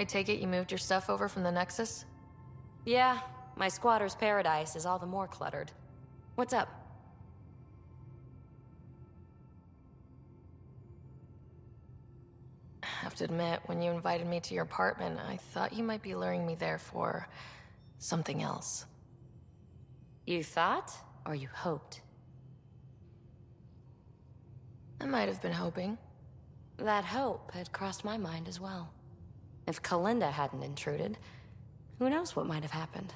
I take it you moved your stuff over from the Nexus? Yeah, my squatter's paradise is all the more cluttered. What's up? I have to admit, when you invited me to your apartment, I thought you might be luring me there for something else. You thought, or you hoped? I might have been hoping. That hope had crossed my mind as well. If Kalinda hadn't intruded, who knows what might have happened?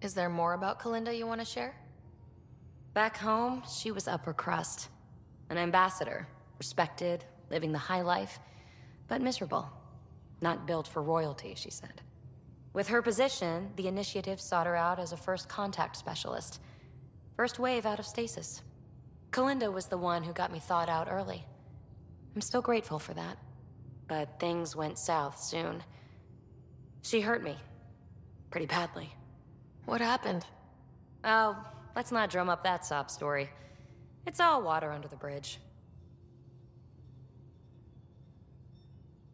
Is there more about Kalinda you want to share? Back home, she was upper crust. An ambassador, respected, living the high life, but miserable. Not built for royalty, she said. With her position, the Initiative sought her out as a first contact specialist. First wave out of stasis. Kalinda was the one who got me thawed out early. I'm still grateful for that. But things went south soon. She hurt me. Pretty badly. What happened? Oh, let's not drum up that sob story. It's all water under the bridge.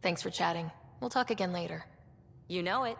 Thanks for chatting. We'll talk again later. You know it.